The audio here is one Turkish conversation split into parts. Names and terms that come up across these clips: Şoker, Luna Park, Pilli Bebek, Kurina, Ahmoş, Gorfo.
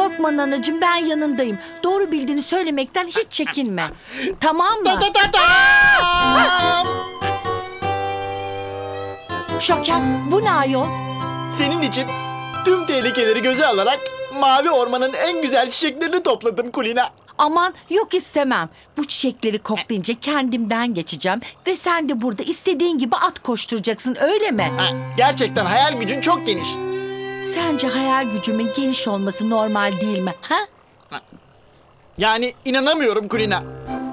Korkma nanacığım, ben yanındayım. Doğru bildiğini söylemekten hiç çekinme. Tamam mı? Şoker, bu ne ayol? Senin için tüm tehlikeleri göze alarak mavi ormanın en güzel çiçeklerini topladım Kurina. Aman yok, istemem. Bu çiçekleri koklayınca kendimden geçeceğim ve sen de burada istediğin gibi at koşturacaksın, öyle mi? Ha, gerçekten hayal gücün çok geniş. Sence hayal gücümün geniş olması normal değil mi? Ha? Yani inanamıyorum Kurina.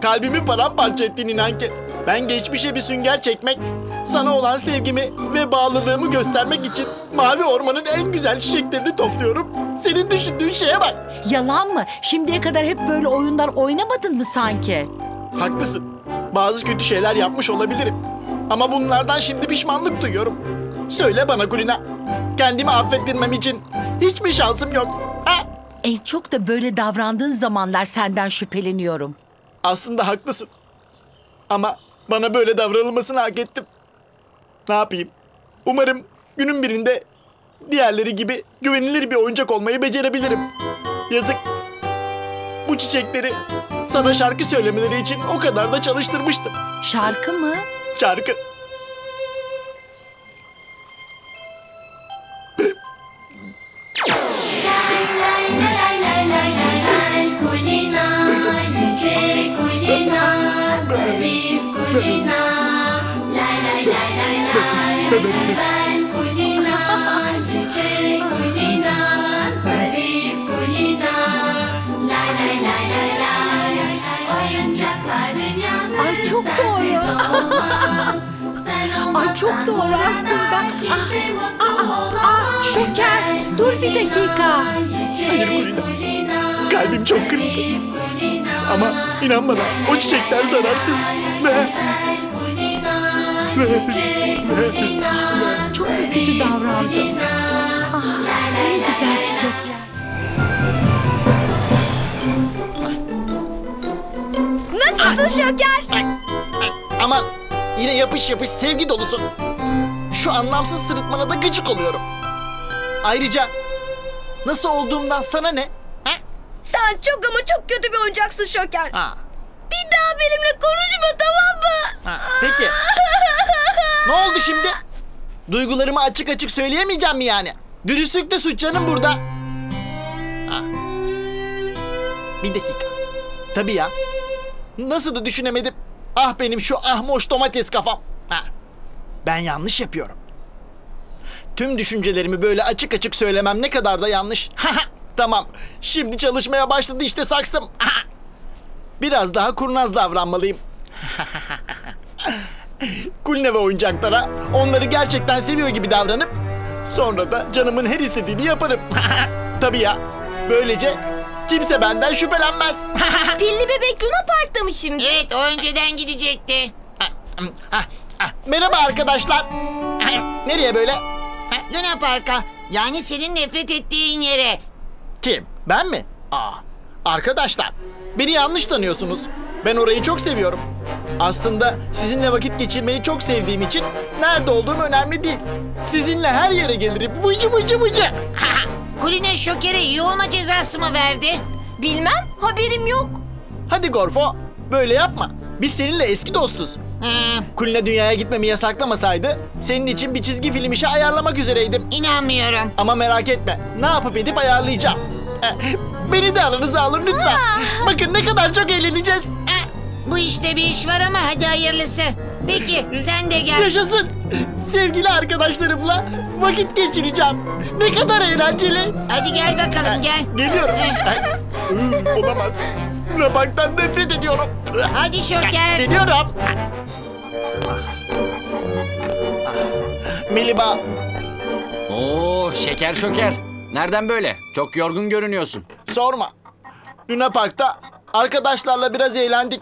Kalbimi paramparça ettin inan ki. Ben geçmişe bir sünger çekmek, sana olan sevgimi ve bağlılığımı göstermek için mavi ormanın en güzel çiçeklerini topluyorum. Senin düşündüğün şeye bak. Yalan mı? Şimdiye kadar hep böyle oyunlar oynamadın mı sanki? Haklısın. Bazı kötü şeyler yapmış olabilirim. Ama bunlardan şimdi pişmanlık duyuyorum. Söyle bana Kurina, kendimi affettirmem için hiçbir şansım yok. Ha? En çok da böyle davrandığın zamanlar senden şüpheleniyorum. Aslında haklısın. Ama bana böyle davranılmasını hak ettim. Ne yapayım? Umarım günün birinde diğerleri gibi güvenilir bir oyuncak olmayı becerebilirim. Yazık. Bu çiçekleri sana şarkı söylemeleri için o kadar da çalıştırmıştım. Şarkı mı? Şarkı. Kurina, la la la la la, güzel Kurina, yüce Kurina, zarif Kurina, la la la la la, oyuncaklar dünyası. Ay çok doğru. Ay çok doğru aslında. Şoker, dur bir dakika. Hayır Kurina, kalbim çok kırıldı. Ama inan bana, o çiçekler zararsız. Çok kötü davrandım. Ah, ne güzel çiçekler. Nasılsın Şoker? Ama yine yapış yapış sevgi dolusun. Şu anlamsız sırıtmana da gıcık oluyorum. Ayrıca nasıl olduğumdan sana ne? Sen çok ama çok kötü bir oyuncaksın Şoker. Ha. Bir daha benimle konuşma, tamam mı? Ha, peki. Ne oldu şimdi? Duygularımı açık açık söyleyemeyeceğim mi yani? Dürüstlükle suç canım burada. Ha. Bir dakika. Tabii ya. Nasıl da düşünemedim. Ah benim şu ahmoş domates kafam. Ha. Ben yanlış yapıyorum. Tüm düşüncelerimi böyle açık açık söylemem ne kadar da yanlış. Tamam. Şimdi çalışmaya başladı işte saksım. Biraz daha kurnaz davranmalıyım. Kurina ve oyuncaklara onları gerçekten seviyor gibi davranıp sonra da canımın her istediğini yaparım. Tabii ya. Böylece kimse benden şüphelenmez. Pilli Bebek Luna Park'ta mı şimdi? Evet, o önceden gidecekti. Merhaba arkadaşlar. Nereye böyle? Luna Park'a. Yani senin nefret ettiğin yere. Kim? Ben mi? Aa, arkadaşlar, beni yanlış tanıyorsunuz. Ben orayı çok seviyorum. Aslında sizinle vakit geçirmeyi çok sevdiğim için nerede olduğum önemli değil. Sizinle her yere gelirim. Vıcı vıcı vıcı. Kurina Şoker'e iyi olma cezası mı verdi? Bilmem, haberim yok. Hadi Gorfo, böyle yapma. Biz seninle eski dostuz. Kurina dünyaya gitmemi yasaklamasaydı senin için bir çizgi film işi ayarlamak üzereydim. İnanmıyorum. Ama merak etme, ne yapıp edip ayarlayacağım. Beni de aranıza alın lütfen. Bakın ne kadar çok eğleneceğiz. Bu işte bir iş var ama hadi hayırlısı. Peki sen de gel. Yaşasın. Sevgili arkadaşlarımla vakit geçireceğim. Ne kadar eğlenceli. Hadi gel bakalım, gel. Geliyorum. Olamaz. Parktan nefret ediyorum. Hadi Şoker. Geliyorum. Miliba. Oo, şeker Şoker. Nereden böyle? Çok yorgun görünüyorsun. Sorma. Luna Park'ta arkadaşlarla biraz eğlendik.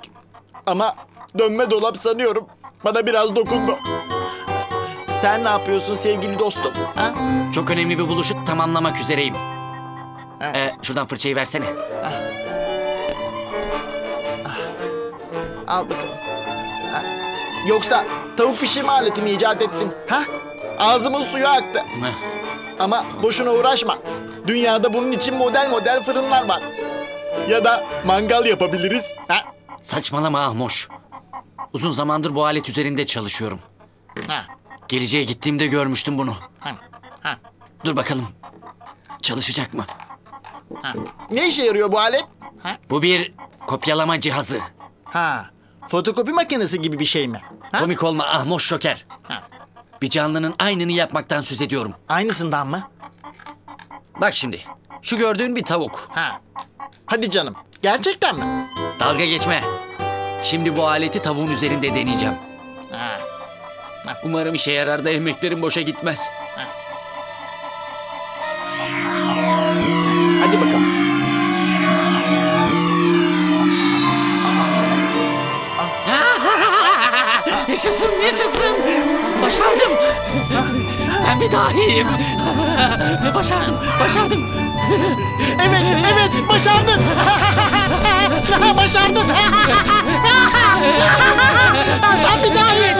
Ama dönme dolap sanıyorum bana biraz dokundu. Sen ne yapıyorsun sevgili dostum? Ha? Çok önemli bir buluşu tamamlamak üzereyim. Şuradan fırçayı versene. Al bakalım. Ha? Yoksa tavuk pişirme aletimi icat ettin. Ha? Ağzımın suyu aktı. Ama boşuna uğraşma. Dünyada bunun için model model fırınlar var. Ya da mangal yapabiliriz. Ha? Saçmalama Ahmoş. Uzun zamandır bu alet üzerinde çalışıyorum. Ha. Geleceğe gittiğimde görmüştüm bunu. Ha. Ha. Dur bakalım. Çalışacak mı? Ha. Ne işe yarıyor bu alet? Ha? Bu bir kopyalama cihazı. Ha. Fotokopi makinesi gibi bir şey mi? Ha? Komik olma Ahmoş Şoker. Ha. Bir canlının aynını yapmaktan söz ediyorum. Aynısından mı? Bak şimdi. Şu gördüğün bir tavuk. Ha. Hadi canım. Gerçekten mi? Dalga geçme. Şimdi bu aleti tavuğun üzerinde deneyeceğim. Ha. Ha. Umarım işe yarar da emeklerim boşa gitmez. Ha. Hadi bakalım. Yaşasın, yaşasın. Başardım. Ben bir dahiyim. Başardım, başardım. Evet, evet, başardın. Başardın. Sen bir dahisin.